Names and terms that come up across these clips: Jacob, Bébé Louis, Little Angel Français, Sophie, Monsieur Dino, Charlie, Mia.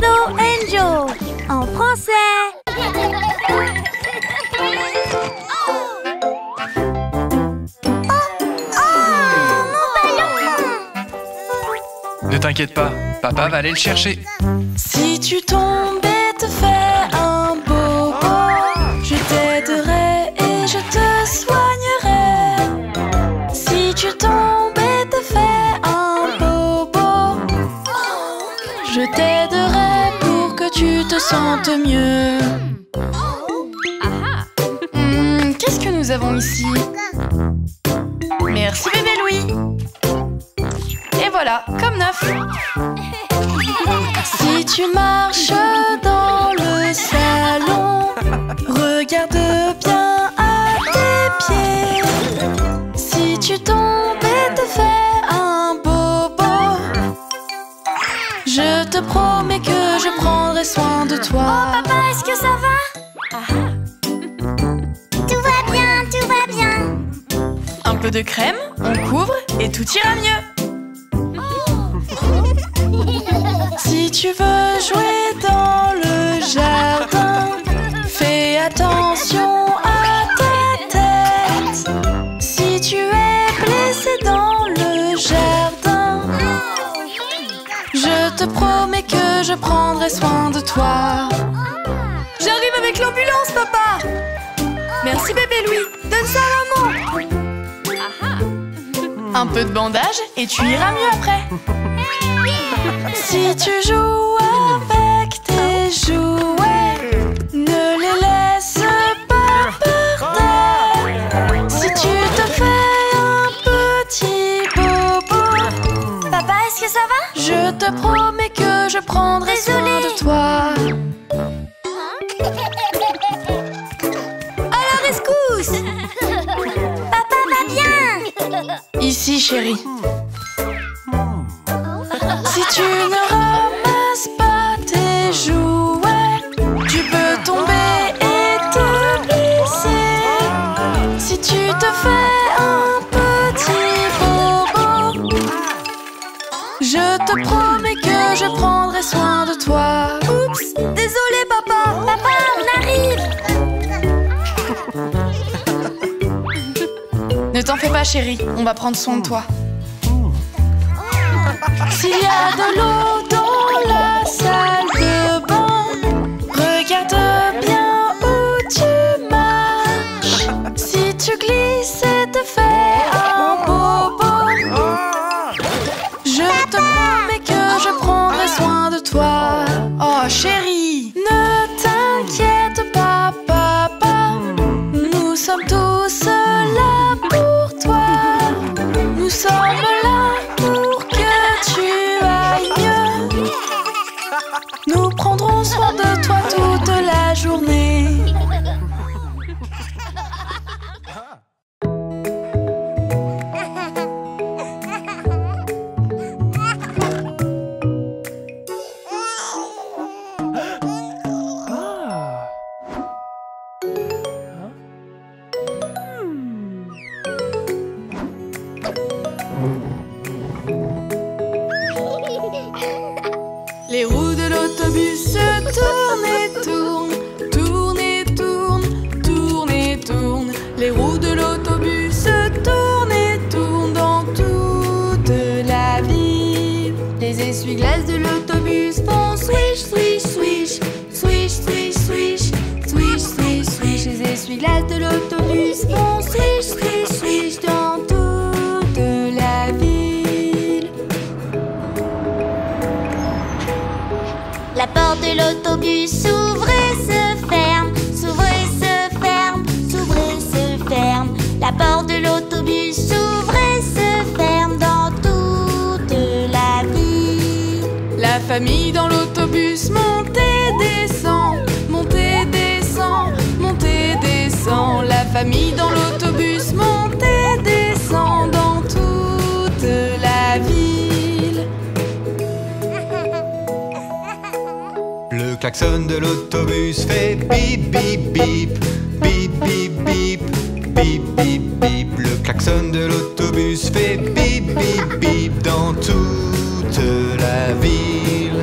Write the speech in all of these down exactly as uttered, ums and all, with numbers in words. Little Angel en français. Ne t'inquiète pas, papa va aller le chercher. Si tu tombes et te fais un bobo, je t'aiderai et je te soignerai. Si tu tombes et te fais un bobo, je t'aiderai pour que tu te sentes mieux. Mmh, qu'est-ce que nous avons ici? Merci bébé Louis. Et voilà, comme neuf. Si tu marches dans le salon, regarde bien à tes pieds. Si tu tombes et te fais un bobo, je te promets que je prendrai soin de toi. Oh papa, est-ce que ça va? Tout va bien, tout va bien. Un peu de crème, on couvre et tout ira mieux. Si tu veux jouer dans le jardin, fais attention à ta tête. Si tu es blessé dans le jardin, je te promets que je prendrai soin de toi. J'arrive avec l'ambulance, papa. Merci bébé Louis, donne ça à maman. Un peu de bandage et tu iras mieux après. Si tu joues avec tes jouets, ne les laisse pas par terre. Si tu te fais un petit bobo, papa, est-ce que ça va? Je te promets que je prendrai soin de toi. À la rescousse! Papa va bien! Ici, chérie. Si tu ne ramasses pas tes jouets, tu peux tomber et te blesser. Si tu te fais un petit bobo, je te promets que je prendrai soin de toi. Oups, désolé papa. Papa, on arrive. Ne t'en fais pas chérie, on va prendre soin de toi. S'il y a de l'eau dans la salle de bain, regarde bien où tu marches. Si tu glisses et te fais un bobo, je te promets que je prendrai soin de toi. Oh chérie, ne t'inquiète pas papa, nous sommes tous là pour toi. Nous sommes là pour que tu ailles mieux. Nous prendrons soin de toi toute la journée. Les roues de l'autobus se tournent et tournent, tournent et tournent, tournent et tournent. Les roues de l'autobus se tournent et tournent dans toute la ville. Les essuie-glaces de l'autobus font swish, swish, swish, swish, swish, swish, swish, swish, swish. Les essuie-glaces de l'autobus font swish, swish, swish dans toute la ville. La porte de l'autobus s'ouvre et se ferme, s'ouvre et se ferme, s'ouvre et se ferme. La porte de l'autobus s'ouvre et se ferme dans toute la ville. La famille dans l'autobus monte et descend, monte et descend, monte et descend. La famille dans l'autobus monte et descend dans toute la ville. Le klaxon de l'autobus fait bip bip bip, bip bip bip, bip bip bip. Le klaxon de l'autobus fait bip bip bip dans toute la ville.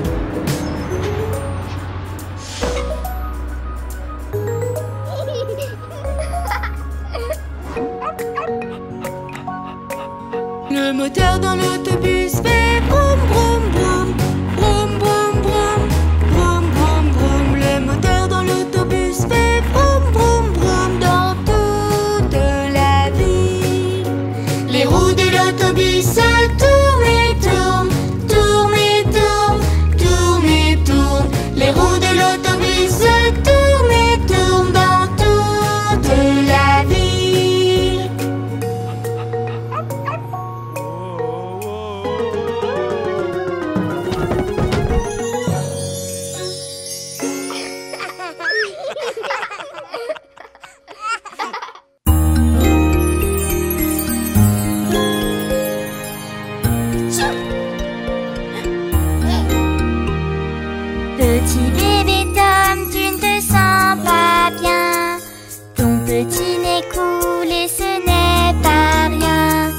petit nez coulé, ce n'est pas rien.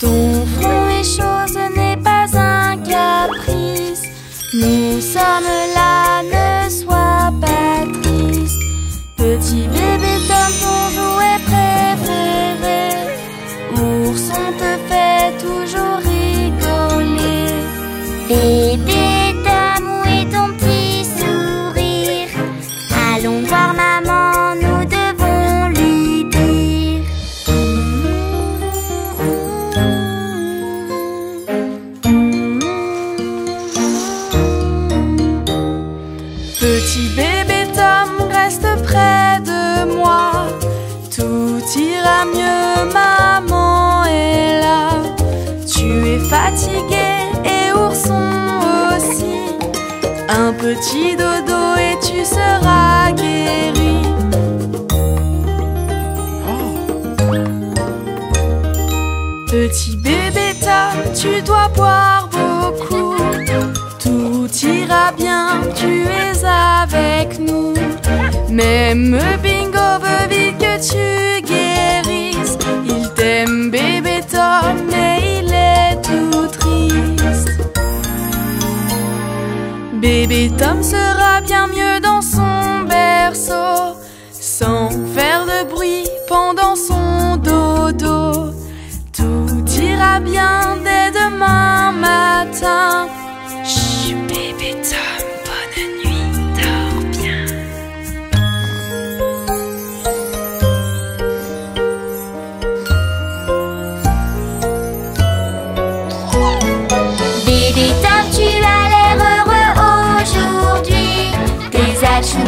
Ton front est chaud, ce n'est pas un caprice. Nous sommes là, ne sois pas triste. Petit bébé, donne ton jouet préféré. Ourson te fait toujours rigoler. Bébé, maman est là. Tu es fatigué et ourson aussi. Un petit dodo et tu seras guéri. Oh. Petit bébé Tom, tu dois boire beaucoup. Tout ira bien, tu es avec nous. Même Bingo veut vite que tu guérisses. Il t'aime bébé Tom, mais il est tout triste. Bébé Tom sera bien mieux dans son berceau, sans faire de bruit pendant son dodo. Tout ira bien dès demain matin. Chut, bébé Tom.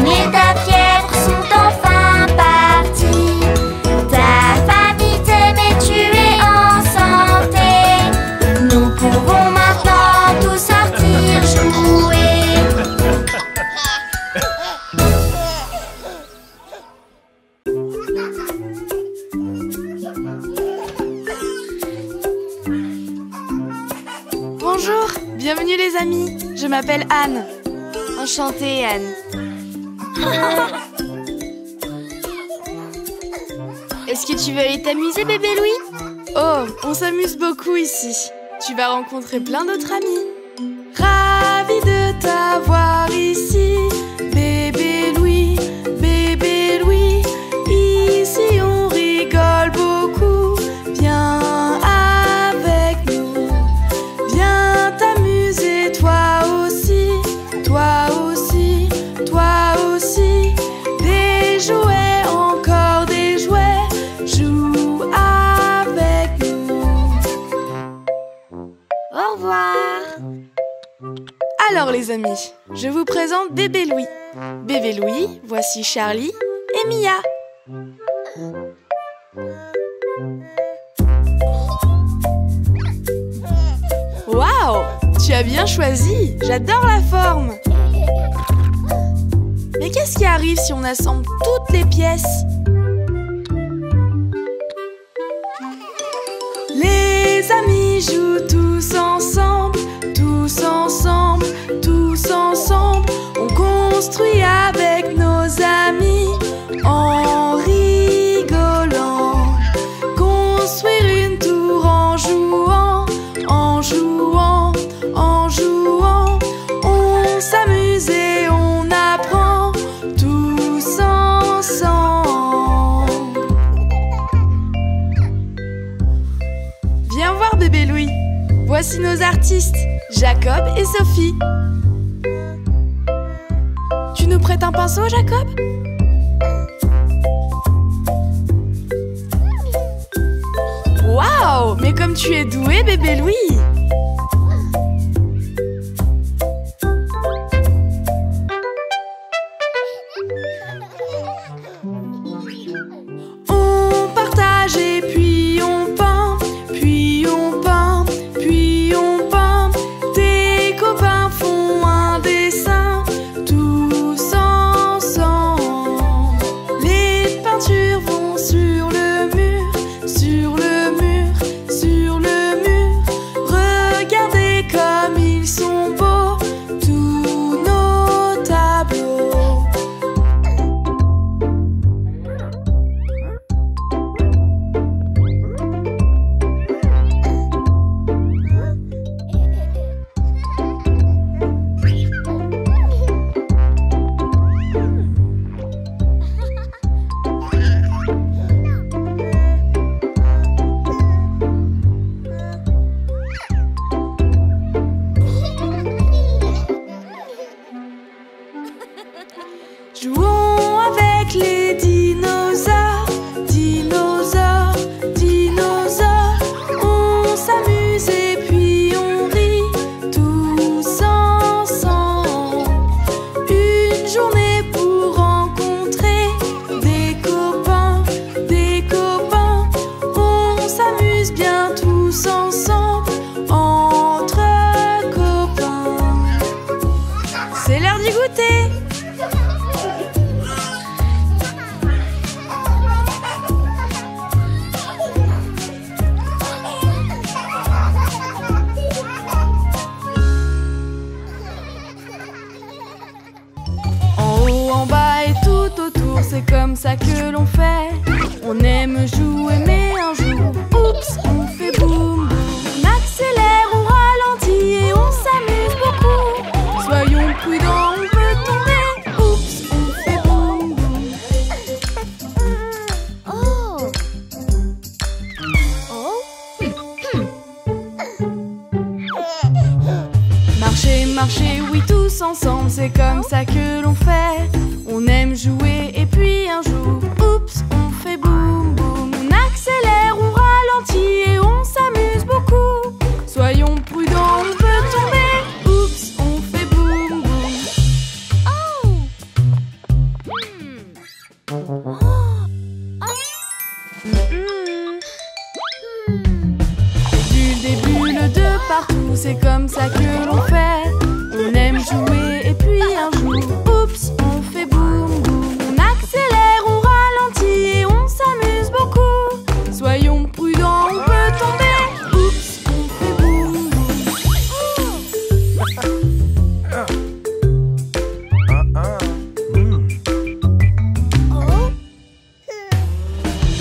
Mais ta fièvre sont enfin parties. Ta famille t'aime et tu es en santé. Nous pouvons maintenant tous sortir jouer. Bonjour, bienvenue les amis. Je m'appelle Anne. Enchantée Anne. Est-ce que tu veux aller t'amuser, bébé Louis? Oh, on s'amuse beaucoup ici. Tu vas rencontrer plein d'autres amis. Ravi de t'avoir ici, bébé Louis, bébé Louis. Ici on rigole beaucoup. Viens avec nous. Viens t'amuser toi aussi, toi aussi, toi aussi. Jouer encore des jouets, joue avec nous. Au revoir. Alors les amis, je vous présente Bébé Louis. Bébé Louis, voici Charlie et Mia. Waouh, tu as bien choisi, j'adore la forme. Mais qu'est-ce qui arrive si on assemble toutes les pièces? Les amis jouent tous ensemble, tous ensemble, tous ensemble. On construit avec nos amis en rigolant. Construire une tour en jouant, en jouant, en jouant. On s'amuse et on apprend. Viens voir bébé Louis. Voici nos artistes, Jacob et Sophie. Tu nous prêtes un pinceau, Jacob? Waouh, mais comme tu es doué, bébé Louis! avec les dinosaures, dinosaures, dinosaures. On s'amuse et puis on rit tous ensemble. Une journée pour rencontrer des copains, des copains. On s'amuse bien tous ensemble entre copains. C'est l'heure du goûter. C'est comme ça que l'on fait. On aime jouer mais un jour, oups, on fait boum. On accélère, on ralentit et on s'amuse beaucoup. Soyons prudents, on peut tomber, oups, on fait boum. Oh. Oh. Marcher, marcher, oui tous ensemble. C'est comme ça que l'on fait. On aime jouer et puis un jour, oups, on fait boum boum. On accélère, on ralentit et on s'amuse beaucoup. Soyons prudents, on peut tomber. Oups, on fait boum boum. Oh. Mmh. Oh. Oh. Mmh. Mmh. Des bulles, des bulles de partout, c'est comme ça que l'on fait. On aime jouer et puis un jour, oups, on fait boum boum. On accélère, on ralentit et on s'amuse beaucoup. Soyons prudents, on peut tomber. Oups, on fait boum boum.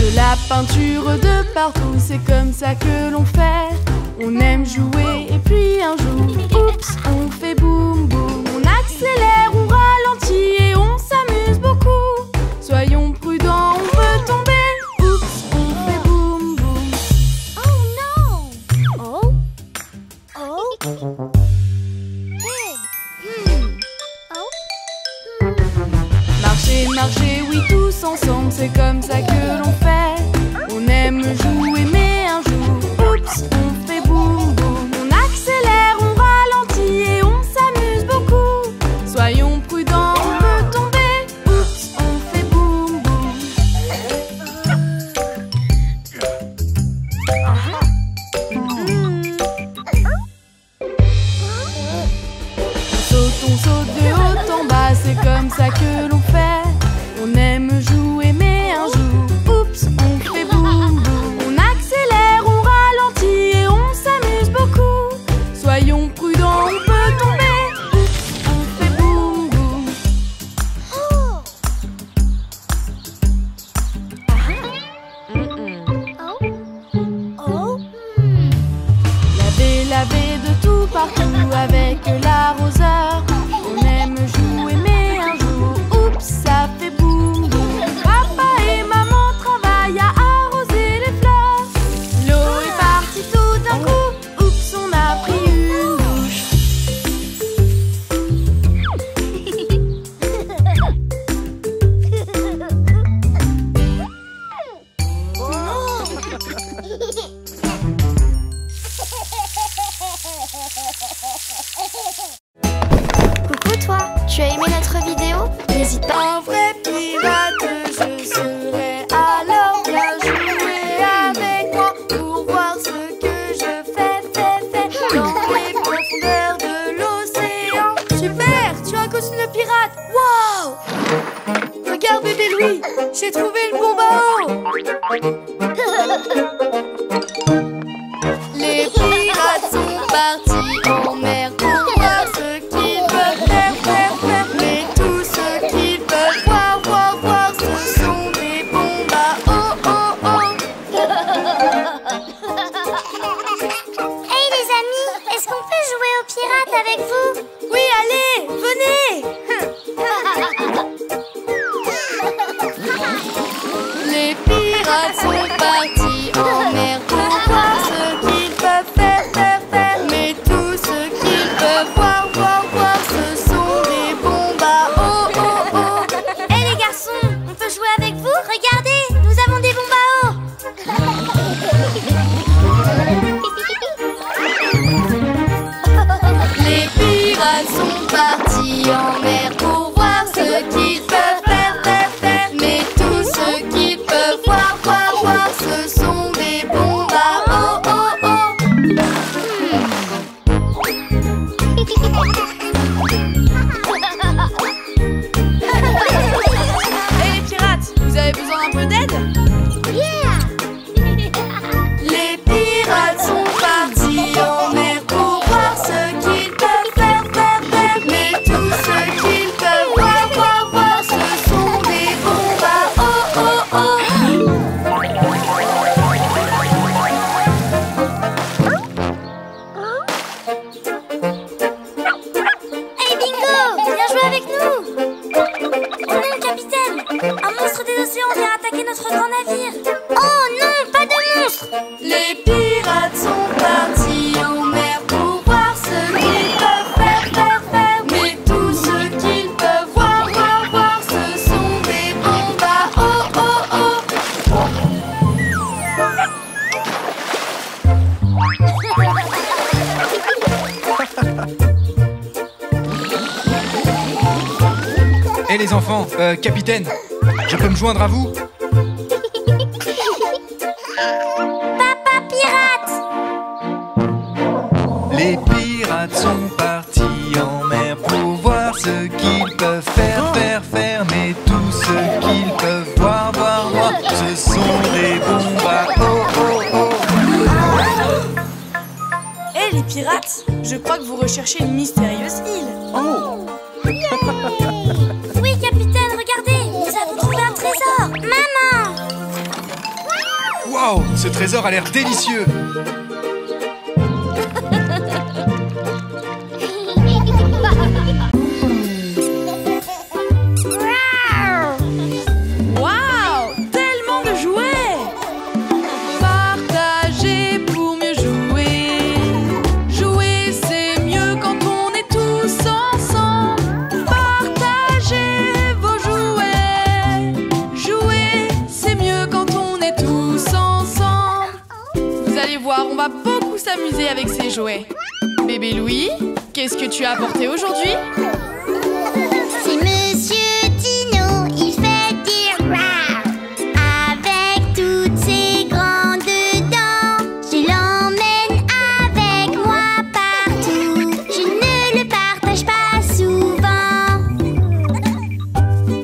De la peinture de partout, c'est comme ça que l'on fait. On aime jouer et puis un jour, oups, on fait boum boum. On accélère, on ralentit et on s'amuse beaucoup. Soyons prudents, on peut tomber. Oups, on fait boum boum. Oh non. Oh. Oh. Marcher, marcher, oui tous ensemble, c'est comme ça que l'on fait. On aime jouer mais un jour, oups, on fait boum boum. On accélère, on ralentit et on s'amuse beaucoup. Soyons prudents, on peut tomber. Oups, on fait boum boum. On saute, on saute de haut en bas, c'est comme ça que l'on fait. On aime jouer mais un jour, oups, on fait boum boum. On accélère, on ralentit et on s'amuse beaucoup. Soyons prudents, on peut tomber. Oups, on fait boum boum. Laver, laver de tout partout avec l'arroseur. On aime jouer mais un jour, oups, ça fait boum boum. Papa et maman travaillent à arroser les fleurs. L'eau est partie tout d'un coup, oups, on a pris une douche. Coucou toi, tu as aimé notre vidéo? N'hésite pas. En vrai pirate, je serai alors bien jouer avec moi pour voir ce que je fais, fais, fais dans les profondeurs de l'océan. Super, tu as un costume de pirate. Waouh! Regarde bébé Louis, j'ai trouvé le bon bateau. Les pirates sont partis en mer pour voir ce qu'ils veulent faire, faire, faire. Mais tout ce qu'ils veulent voir, voir, voir, ce sont des bons bateaux. Oh, oh, oh. Hey les amis, est-ce qu'on peut jouer aux pirates avec vous? Oui, allez, venez. Les pirates sont partis en mer. partis en mer pour voir ce qu'ils peuvent faire, faire, faire. Mais tout ce qu'ils peuvent voir, voir, voir, ce sont des bombes à oh, oh, oh. Hé les pirates, vous avez besoin d'un peu d'aide? Et les enfants, euh, capitaine, je peux me joindre à vous? Papa pirate! Les pirates sont partis en mer pour voir ce qu'ils peuvent faire, faire, faire. Mais tout ce qu'ils peuvent voir, voir, voir, ce sont des bombes à oh, oh, oh. Hé les pirates, je crois que vous recherchez une mystérieuse île. Oh! Wow, ce trésor a l'air délicieux. Wow, tellement de jouets. Partagez pour mieux jouer. Jouer c'est mieux quand on est tous ensemble. Partagez vos jouets. Jouer c'est mieux quand on est tous ensemble. Voir, on va beaucoup s'amuser avec ces jouets. Bébé Louis, qu'est-ce que tu as apporté aujourd'hui? C'est Monsieur Dino, il fait dire waouh. Avec toutes ses grandes dents, je l'emmène avec moi partout. Je ne le partage pas souvent.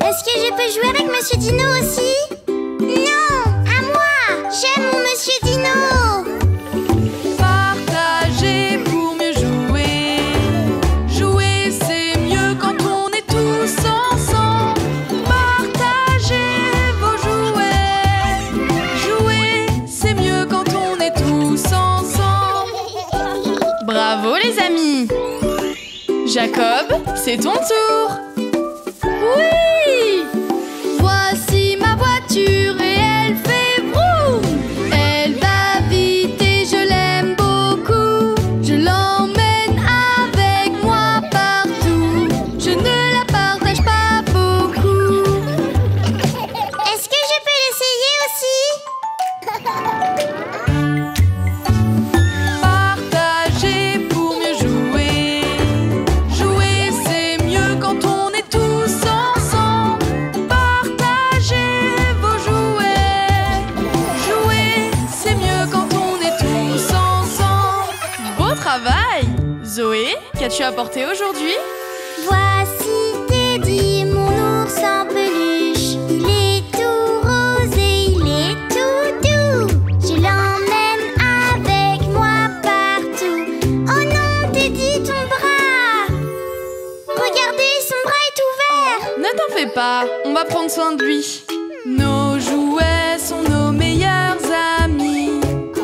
Est-ce que je peux jouer avec Monsieur Dino aussi? Non, à moi, j'aime mon Monsieur Dino. Jacob, c'est ton tour! Oui! Voici ma voiture et elle fait vroom! Elle va vite et je l'aime beaucoup. Je l'emmène avec moi partout. Je ne la partage pas beaucoup. Est-ce que je peux l'essayer aussi? Zoé, qu'as-tu apporté aujourd'hui? Voici Teddy, mon ours en peluche. Il est tout rose et il est tout doux. Je l'emmène avec moi partout. Oh non, Teddy, ton bras! Regardez, son bras est ouvert. Ne t'en fais pas, on va prendre soin de lui. Nos jouets sont nos meilleurs amis,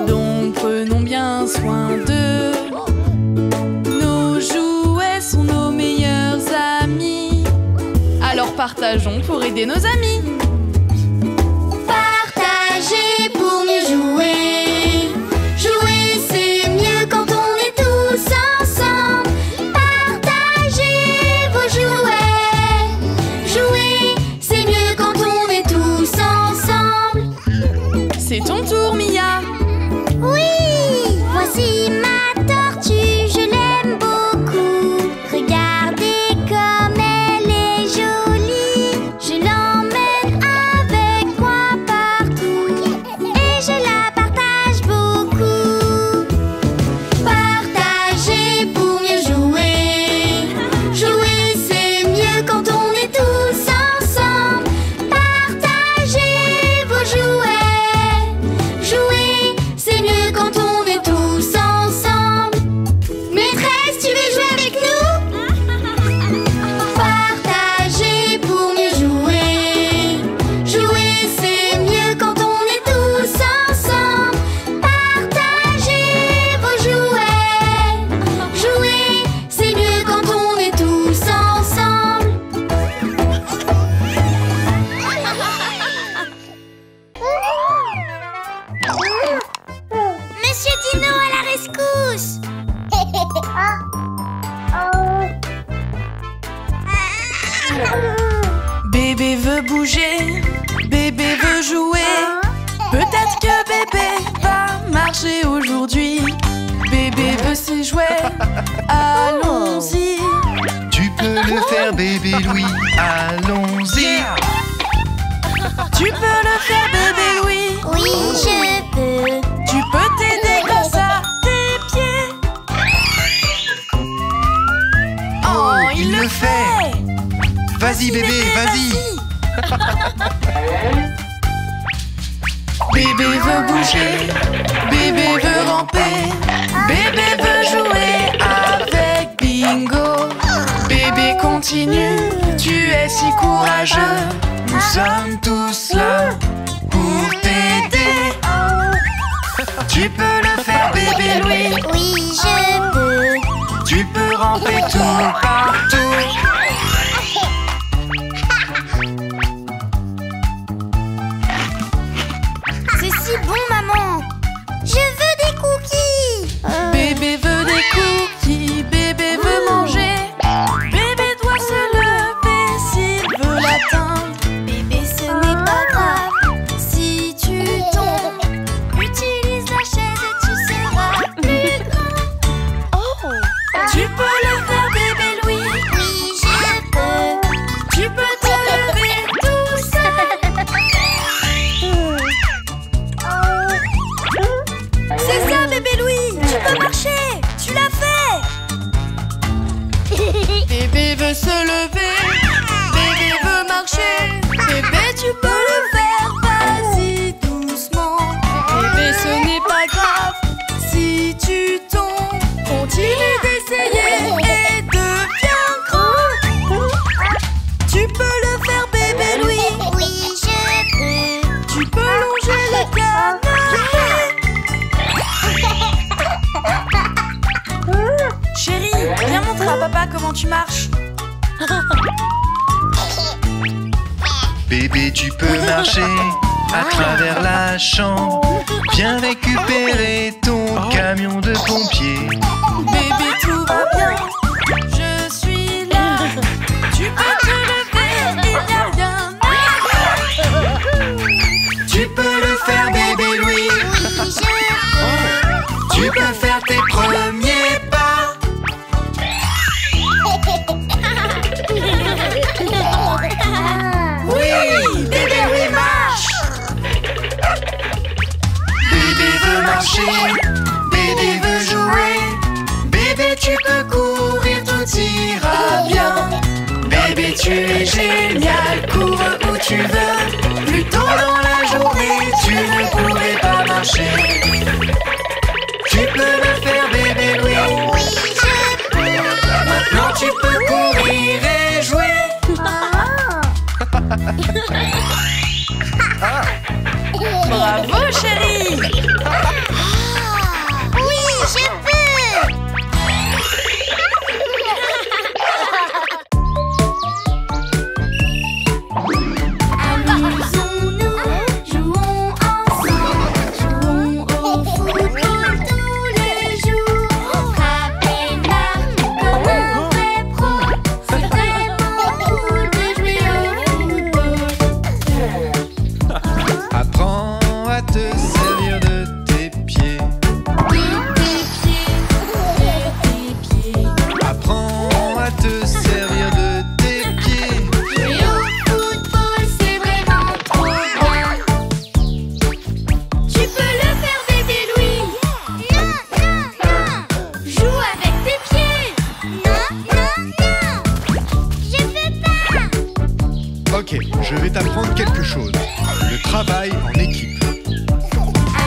donc prenons bien soin d'eux. Partageons pour aider nos amis. Partager pour mieux jouer. Jouer c'est mieux quand on est tous ensemble. Partagez vos jouets. Jouer c'est mieux quand on est tous ensemble. C'est ton tour, Mia. Oui, voici ma tortue, je l'aime beaucoup. Regardez. Bébé veut bouger, bébé veut jouer. Peut-être que bébé va marcher aujourd'hui. Bébé veut ses jouets, allons-y. Tu peux le faire bébé Louis, allons-y. Tu peux le faire bébé Louis. Oui, je peux. Tu peux t'aider grâce à tes pieds. Oh, il, il le, le fait, fait. Vas-y bébé, bébé vas-y. Bébé veut bouger, bébé veut ramper, bébé veut jouer avec Bingo. Bébé continue, tu es si courageux. Nous sommes tous là pour t'aider. Tu peux le faire bébé Louis. Oui, je peux. Tu peux ramper tout partout. Bon maman, je veux des cookies. euh... Bébé veut des cookies, bébé veut manger. Bébé doit se lever s'il veut l'atteindre. Bébé, ce n'est pas grave si tu tombes. Utilise la chaise et tu seras plus grand. Oh. Tu peux le faire bébé Louis. Oui, je peux. Tu peux te lever tout seul. C'est ça, bébé Louis! Tu peux marcher! Tu l'as fait! Bébé veut se lever! Bébé veut marcher! Bébé, tu peux le faire! Vas-y doucement! Bébé, ce n'est pas grave si tu tombes! Continue d'essayer et deviens grand! Tu peux le faire, bébé Louis! Oui, je peux! Tu peux longer le canapé! Chérie, viens montrer à papa comment tu marches. Bébé, tu peux marcher à travers la chambre. Viens récupérer ton camion de pompier. Bébé, tout va bien, je suis là. Tu peux te lever, il n'y a rien à faire. Tu peux le faire bébé Louis. Tu peux faire tes premiers pas. Oui, bébé Louis marche. Bébé veut marcher, bébé veut jouer. Bébé, tu peux courir, tout ira bien. Bébé, tu es génial, cours où tu veux. Plus tôt dans la journée, tu ne pourrais pas marcher. Tu peux le faire bébé Louis. Oui, je peux. Maintenant tu peux courir et jouer. Ah. Bravo chérie. Ah. Oui, je peux.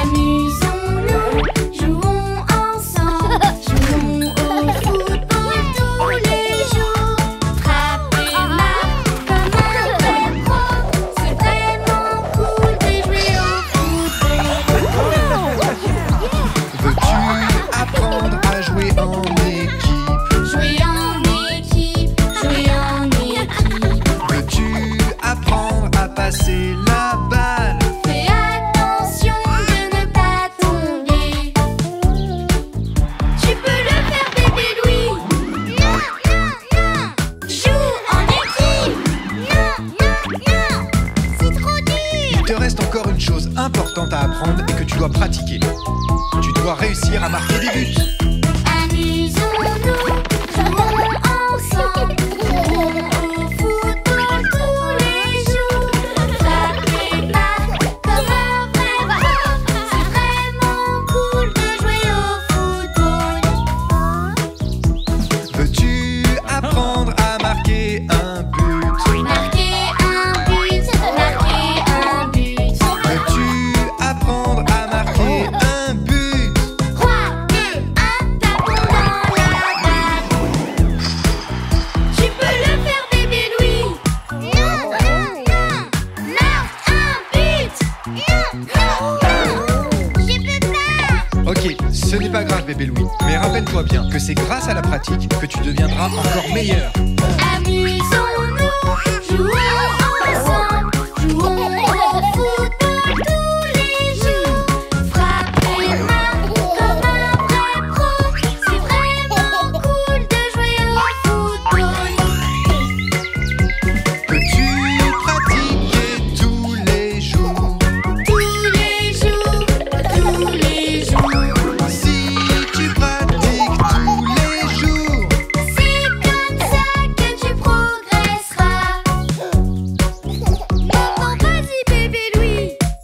Amusons-nous, jouons ensemble, jouons au foot. Fais attention de ne pas tomber. comprendre et que tu dois pratiquer. Tu dois réussir à marquer des buts. Amusons-nous, jouons ensemble. Jouons au foot tous les jours. Frappez pas comme un vrai ballon. C'est vraiment cool de jouer au football. Veux-tu apprendre à marquer un but? Marquer un but, marquer un but. Veux-tu apprendre à marquer un but? trois, deux, un, tapons dans la balle. Tu peux le faire, bébé Louis. Non, non, non. Marque un but. Non, non, non. J'ai plus peur. Ok, ce n'est pas grave, bébé Louis. Mais rappelle-toi bien que c'est grâce à la pratique que tu deviendras encore meilleur. Amusons-nous, jouons ensemble, jouons au football tous les jours. Frappez pas comme un vrai pro, c'est vraiment cool de jouer au football. Peux-tu pratiquer tous les jours? Tous les jours, tous les jours. Si tu pratiques tous les jours, c'est comme ça que tu progresseras. Maman, vas-y, bébé Louis. Oui, oui,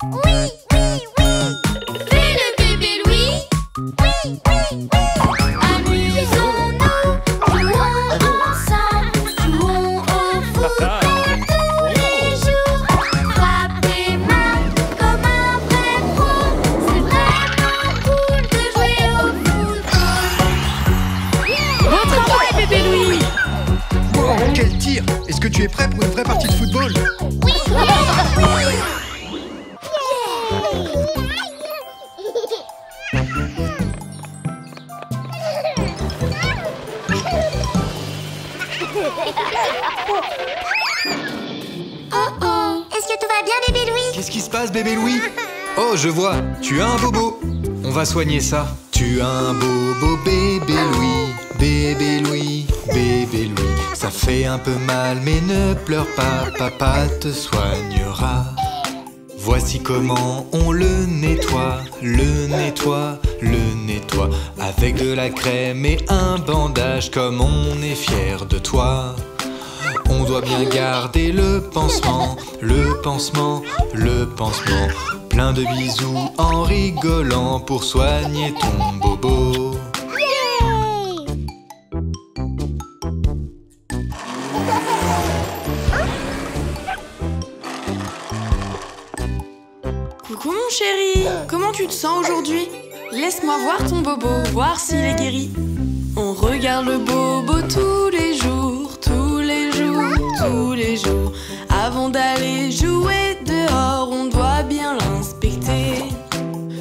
oui. Fais le bébé Louis. Oui, oui, oui. Amusons-nous, jouons ensemble, jouons au football tous les jours. Frappez pas comme un vrai pro, c'est vraiment cool de jouer au football. Bon travail, bébé Louis. Wow, quel tir! Est-ce que tu es prêt pour une vraie partie de football? Oui, Oh oh, est-ce que tout va bien, bébé Louis? Qu'est-ce qui se passe, bébé Louis? Oh, je vois, tu as un bobo. On va soigner ça. Tu as un bobo, bébé Louis. Bébé Louis, bébé Louis. Ça fait un peu mal, mais ne pleure pas, papa te soignera. Voici comment on le nettoie, le nettoie, le nettoie. Avec de la crème et un bandage, comme on est fier de toi. On doit bien garder le pansement, le pansement, le pansement. Plein de bisous en rigolant pour soigner ton bobo. Coucou mon chéri, comment tu te sens aujourd'hui? Laisse-moi voir ton bobo, voir s'il est guéri. On regarde le bobo tous les jours, tous les jours, tous les jours. Avant d'aller jouer dehors, on doit bien l'inspecter.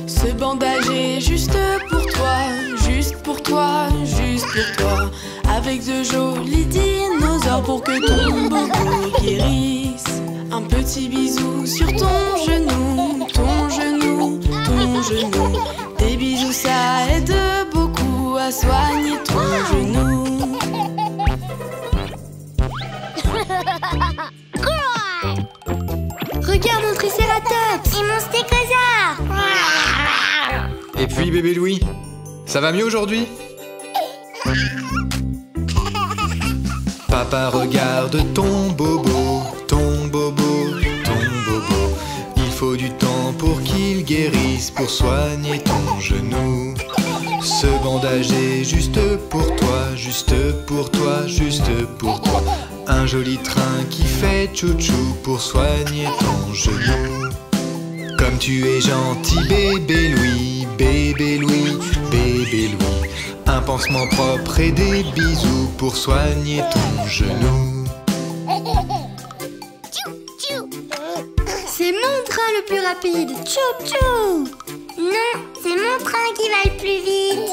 Ce bandage est juste pour toi, juste pour toi, juste pour toi. Avec de jolis dinosaures pour que ton bobo guérisse. Un petit bisou sur ton genou, ton genou, ton genou. Des bisous, ça aide beaucoup à soigner ton genou. Regarde mon tricératops et mon stégosaure. Et puis bébé Louis, ça va mieux aujourd'hui? Papa regarde ton bobo, ton bobo, ton bobo. Il faut du temps pour qu'il guérisse, pour soigner ton genou. Ce bandage est juste pour toi, juste pour toi, juste pour toi. Un joli train qui fait tchou-tchou pour soigner ton genou. Comme tu es gentil, bébé Louis, bébé Louis, bébé Louis. Un pansement propre et des bisous pour soigner ton genou. C'est mon train le plus rapide, tchou tchou. Non, c'est mon train qui va le plus vite.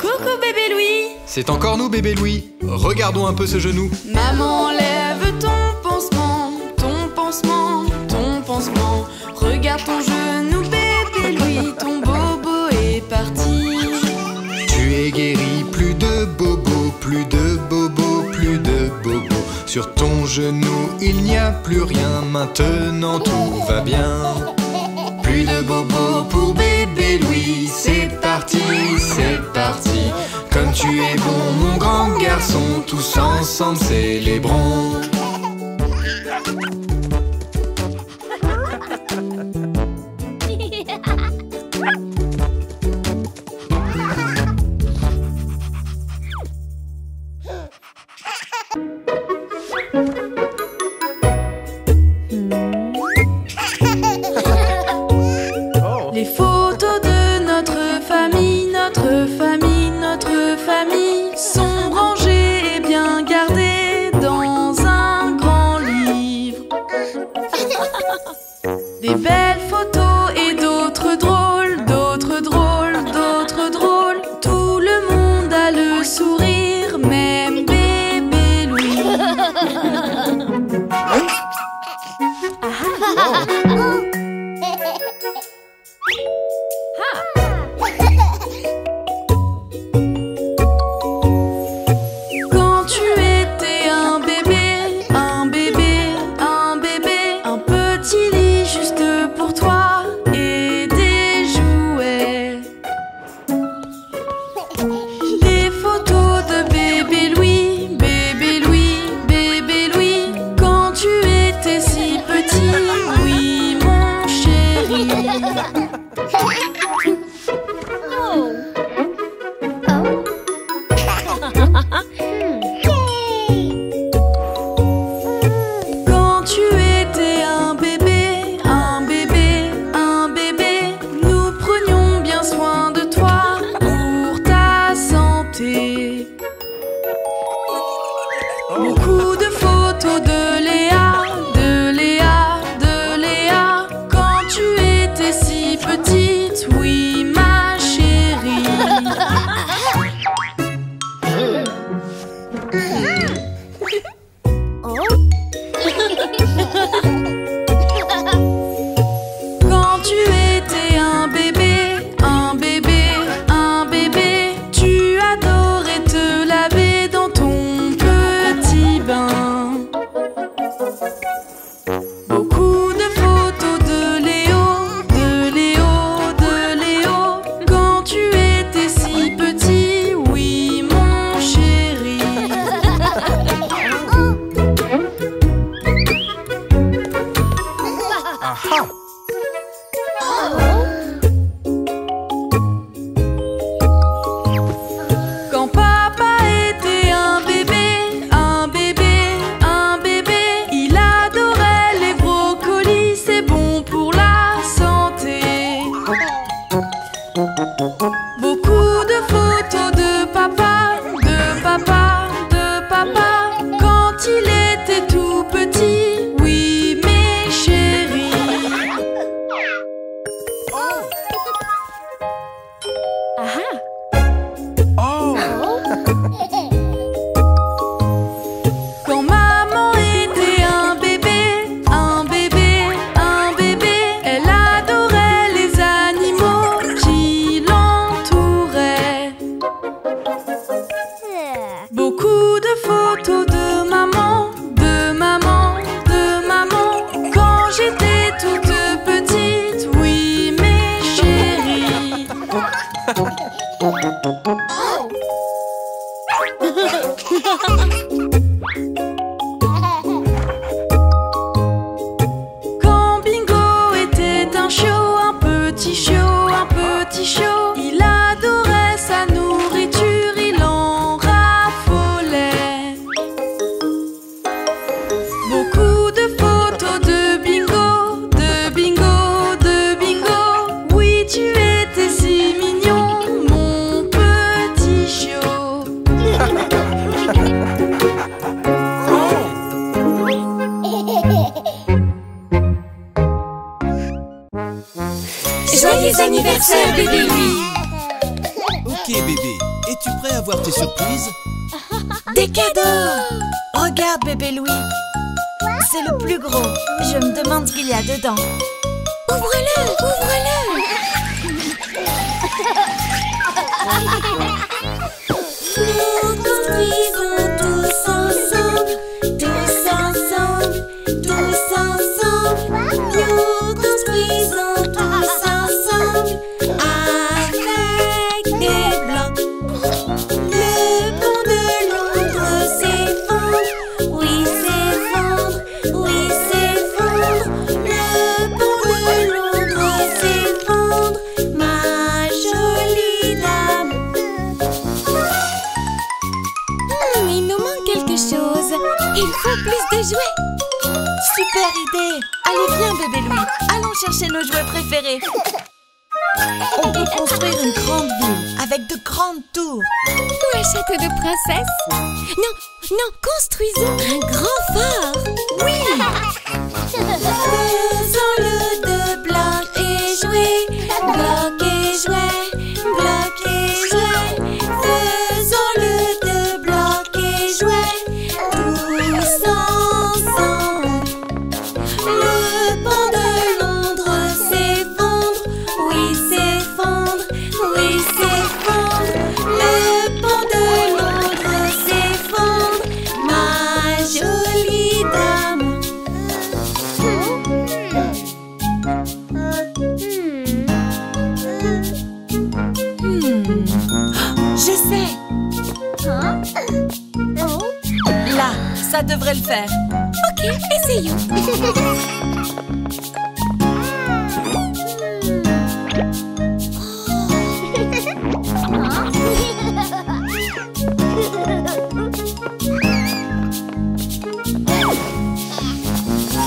Coucou bébé Louis. C'est encore nous bébé Louis, regardons un peu ce genou. Maman, lève ton pansement, ton pansement, ton pansement. Regarde ton genou bébé Louis, ton bobo est parti. Tu es guéri, plus de bobo, plus de bobo, plus de bobo. Sur ton genou, il n'y a plus rien. Maintenant tout va bien. Plus de bobo pour bébé Louis. C'est parti, c'est parti. Comme tu es bon, mon grand garçon. Tous ensemble célébrons. Nous construisons tous ensemble, tous mais il nous manque quelque chose. Il faut plus de jouets. Super idée. Allez, viens, bébé Louis. Allons chercher nos jouets préférés. On peut construire une grande ville avec de grandes tours. Ou un château de princesse. Non, non, construisons un grand fort. Oui. Faisons-le de bloc et jouets. Bloc et jouets. Bloc et jouets. Faisons-le de bloc et jouets. Tous ensemble. Le pont de Londres s'effondre. Oui, s'effondre. Oui, s'effondre. Le pont de Londres s'effondre. Ma jolie dame. Hmm. Je sais. Hein? Oh. Là, ça devrait le faire. Ok, essayons.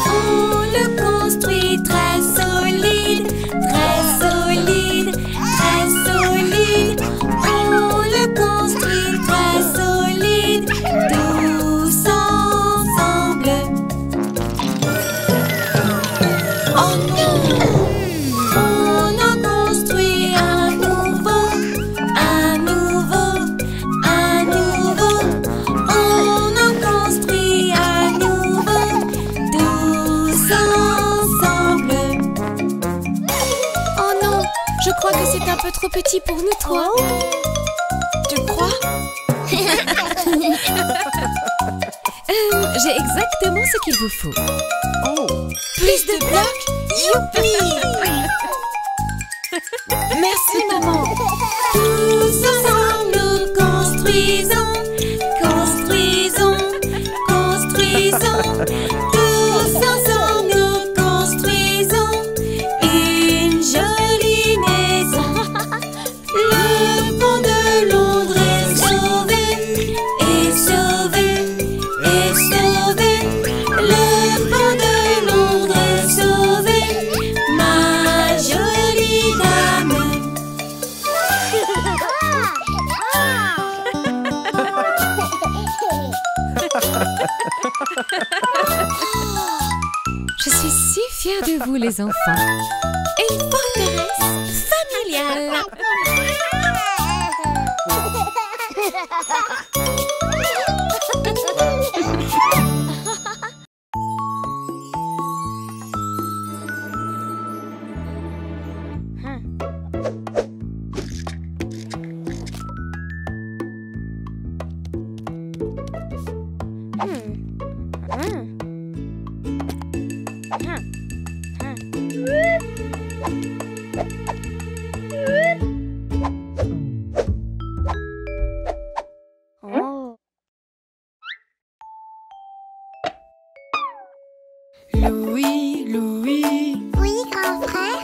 On le construit très solide, très solide, très solide. On le construit très solide, tous ensemble. Oh non! On en construit un nouveau, un nouveau, un nouveau. On en construit un nouveau, tous ensemble. Oh non, je crois que c'est un peu trop petit pour nous trois. Tu crois? Euh, J'ai exactement ce qu'il vous faut. Plus de blocs, youpi! Merci maman. Tous ensemble nous construisons, construisons, construisons. Tous ensemble nous construisons une jolie maison. Le pont de Londres est sauvé, est sauvé, est sauvé. Le pont de Londres est sauvé, ma jolie dame. Je suis si fière de vous, les enfants. Une forteresse familiale. Louis, Louis. Oui, grand frère.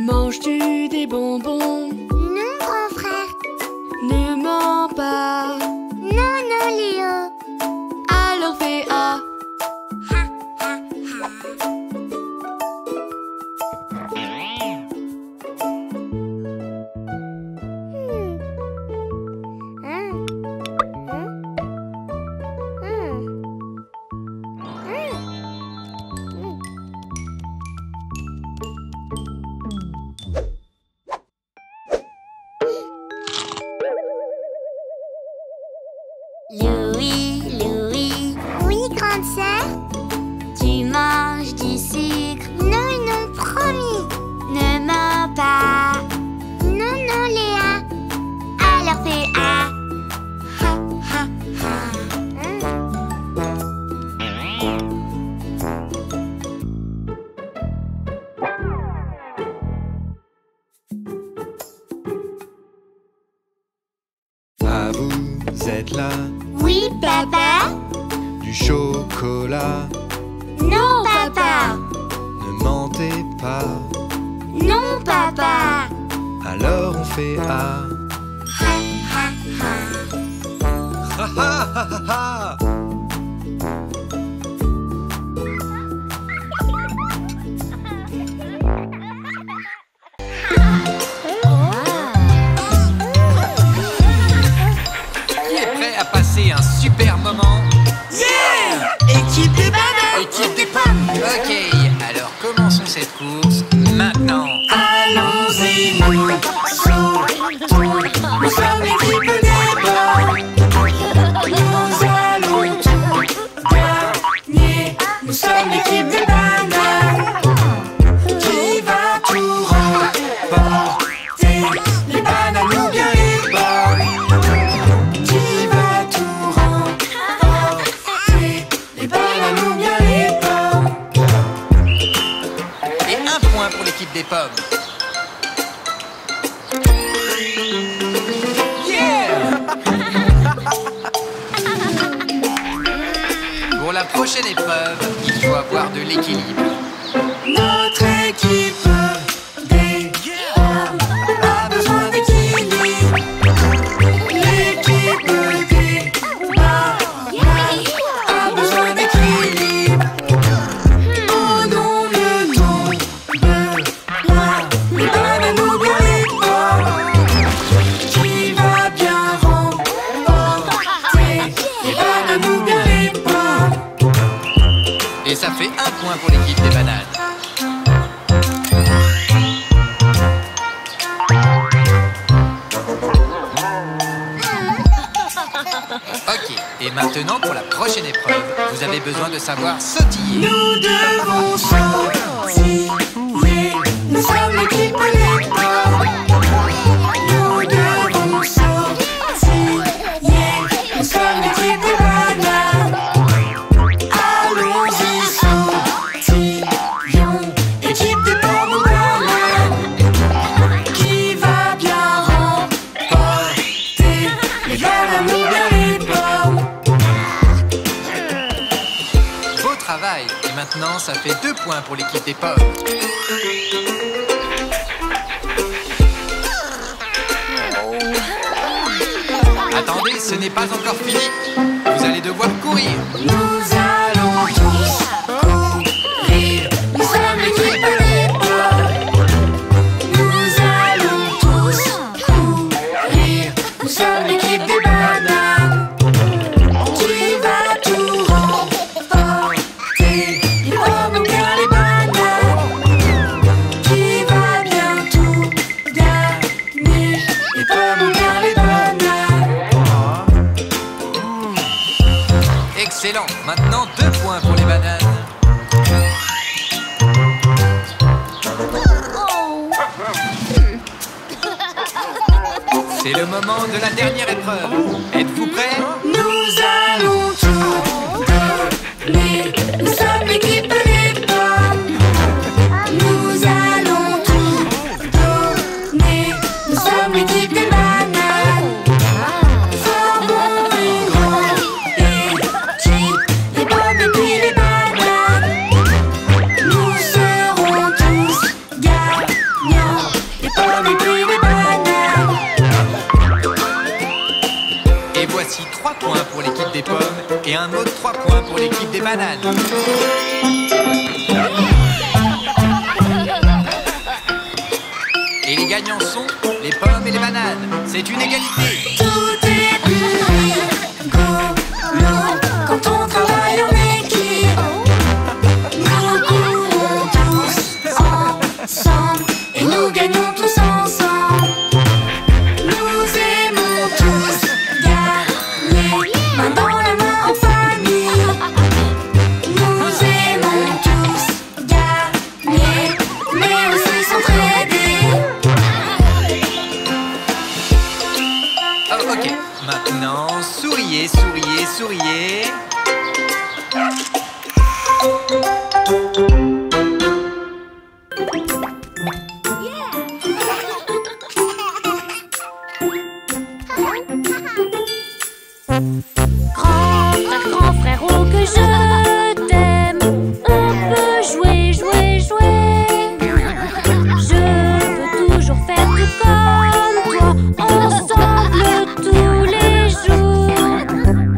Manges-tu des bonbons? Non, grand frère. Ne mens pas. Non, non, Léo. Alors fais A. Ha, ha, ha. Hmm. Hein? Hein? Hein? Hein? Louis, Louis, Oui, grande sœur. tu manges du sucre. Non, non, promis. Ne mens pas. Non, non, Léa. Alors fais A. Ha, ha, ha. Ah, vous êtes là. Oui, papa. Du chocolat. Non, papa. Ne mentez pas. Non, papa. Alors on fait A. Ha, ha, ha. Ha, ha ha ha ha. Qui est prêt à passer un super moment? Yeah! Équipe des bananes! Équipe des pommes! Ok, alors commençons cette course maintenant. Allons-y, nous sommes tous, nous sommes l'équipe des pommes. Nous allons tout gagner, nous sommes l'équipe des bananes. Qui va tout remporter? Les bananes ou bien les pommes? Qui va tout remporter? Les bananes ou bien les pommes? Et un point pour l'équipe des pommes. Pour la prochaine épreuve, il faut avoir de l'équilibre. Notre équipe des hommes a besoin d'équilibre. L'équipe des bananes a besoin d'équilibre. Oh non, ne tombe pas, les bananes n'oublient pas. Qui va bien remporter? Les bananes n'oublient pas. Et ça fait un point pour l'équipe des bananes. Ok, et maintenant pour la prochaine épreuve, vous avez besoin de savoir sautiller. Nous devons sautiller, nous sommes l'équipe des pommes. Nous devons sautiller, nous sommes l'équipe des bananes. Et maintenant, ça fait deux points pour l'équipe des pommes. Attendez, ce n'est pas encore fini. Vous allez devoir courir. Nous allons tous courir. Nous sommes l'équipe des pommes. Nous allons tous courir. Nous sommes l'équipe des bananes. Qui va tout remporter? Excellent. Maintenant, deux points pour les bananes. C'est le moment de la dernière épreuve. Êtes-vous prêts? Nous allons tout donner. Nous sommes l'équipe des pommes. Nous allons tout donner. Nous sommes l'équipe des bananes. Et un autre trois points pour l'équipe des bananes. Et les gagnants sont les pommes et les bananes. C'est une égalité. Tout est rigolo quand on travaille en équipe. Nous courons tous ensemble et nous gagnons tous ensemble. Nous aimons tous gagner. Maintenant, souriez, souriez, souriez. Grand frère, grand frérot que je t'aime. On peut jouer, jouer, jouer. Je veux toujours faire tout comme toi. Ensemble tous les jours.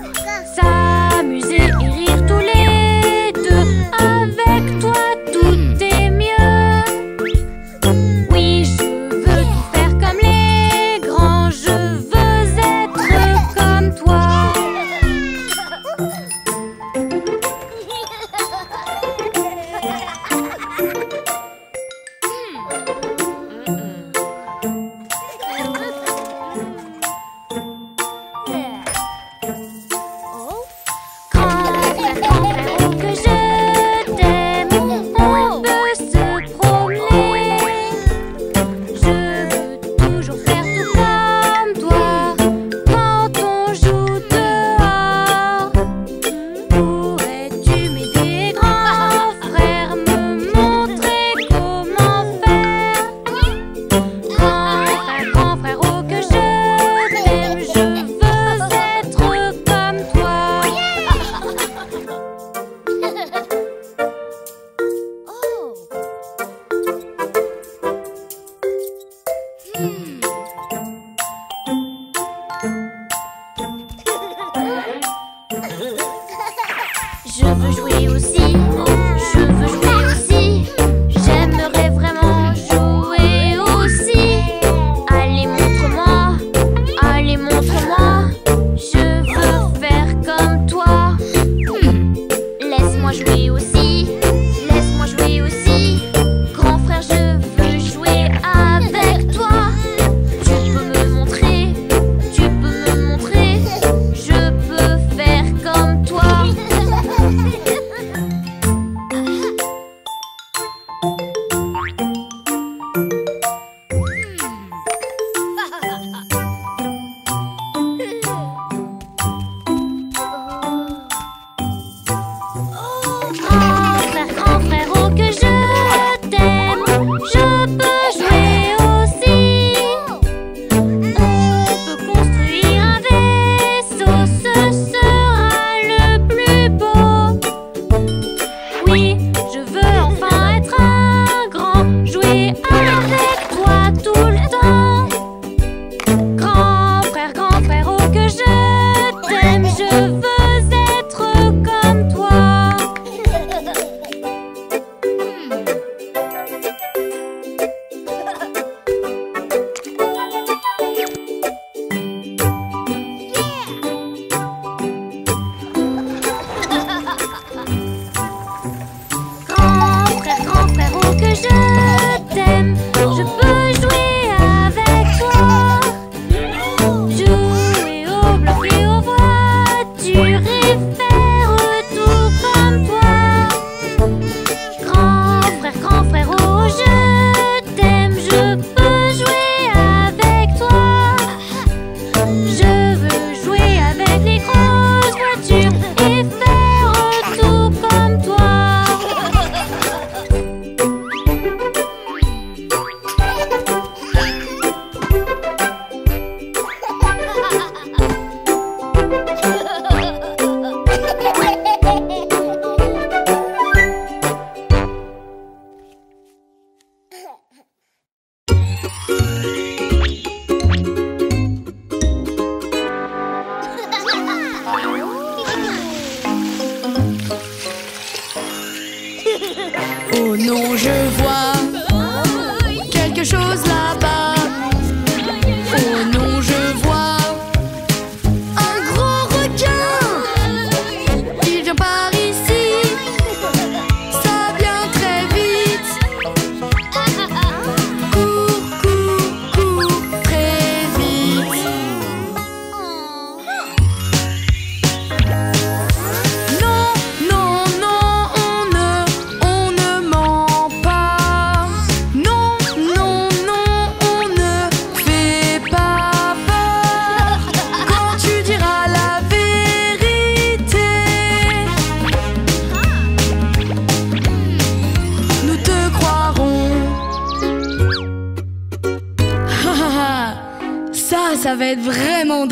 Non,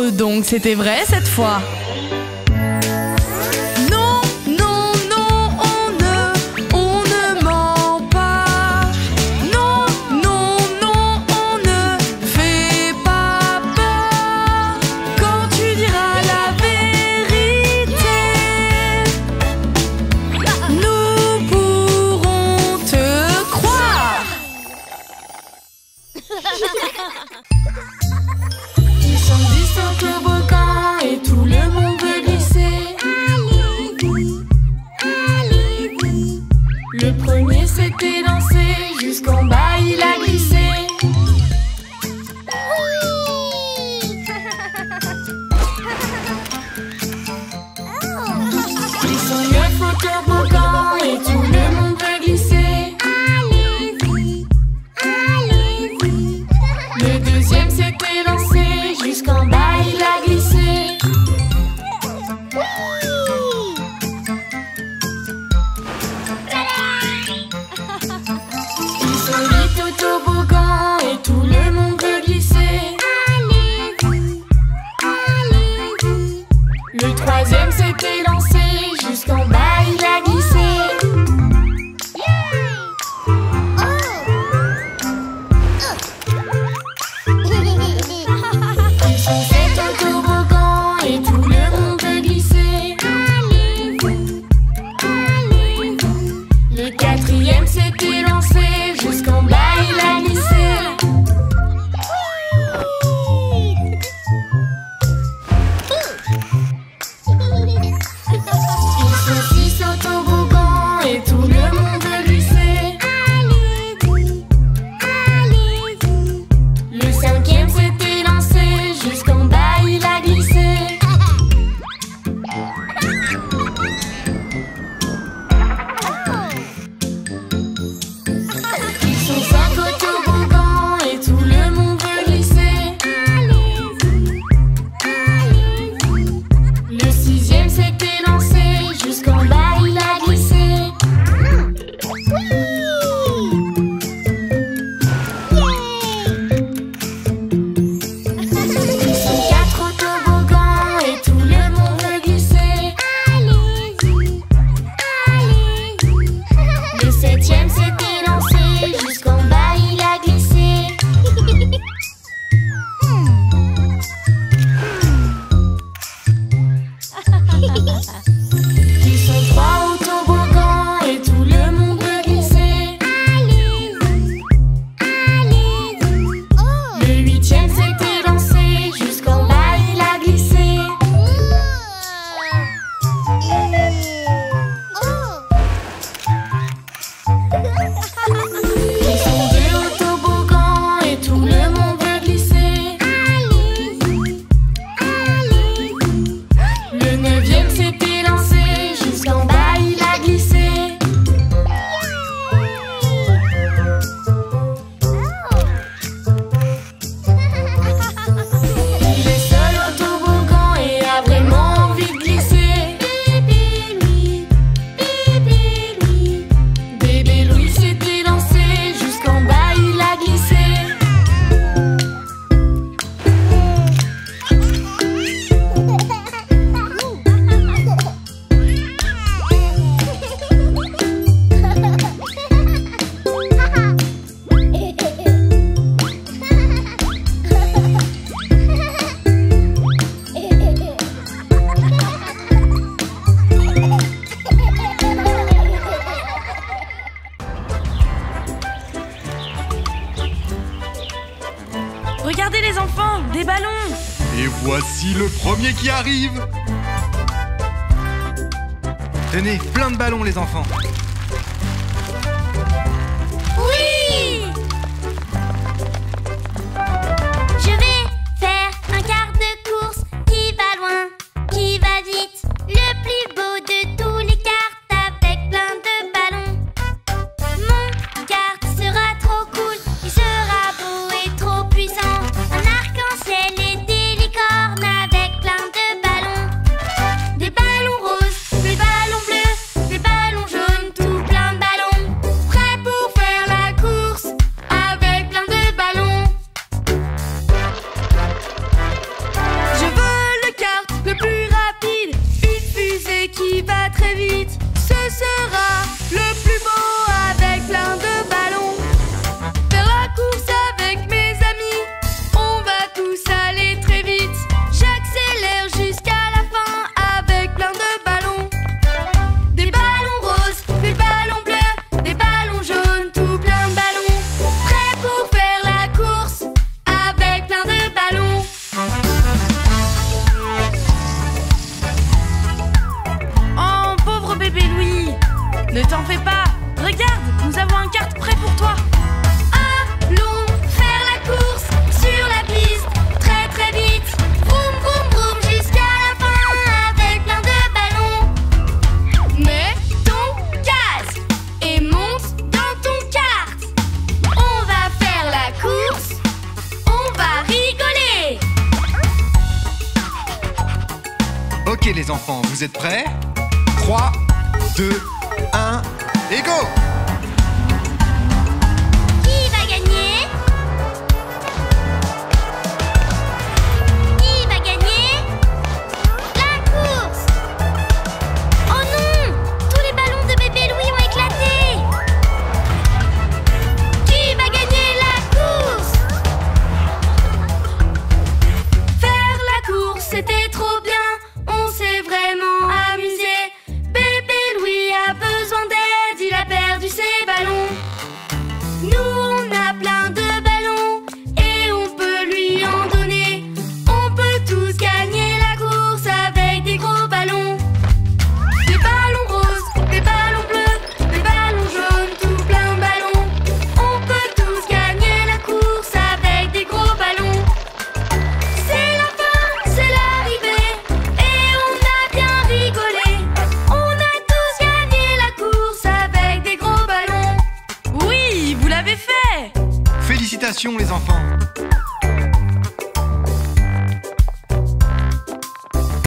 Wow, donc c'était vrai cette fois. Non, non, non, on ne, on ne ment pas. Non, non, non, on ne fait pas peur. Quand tu diras la vérité, nous pourrons te croire. Jusqu'en bas, il a glissé. Oui. Glissons le flotteur volcan et tout le monde peut glisser. Allez-y, allez-y. Le deuxième s'était lancé. Jusqu'en bas, il a glissé. Oui. Regardez les enfants, des ballons. Et voici le premier qui arrive. Tenez, plein de ballons les enfants. Oui! Je vais faire un quart de course. Qui va loin, qui va vite. Le plus beau de tous les quarts avec plein de ballons. Mon quart sera trop cool. Il sera beau et trop puissant. Des ballons roses, des ballons bleus, des ballons jaunes, tout Ok les enfants, vous êtes prêts? Trois, deux, un, et go! Qui va gagner? Qui va gagner? La course! Oh non! Tous les ballons de Bébé Louis ont éclaté! Qui va gagner la course? Faire la course, c'était trop bien! On s'est vraiment amusé. Les enfants.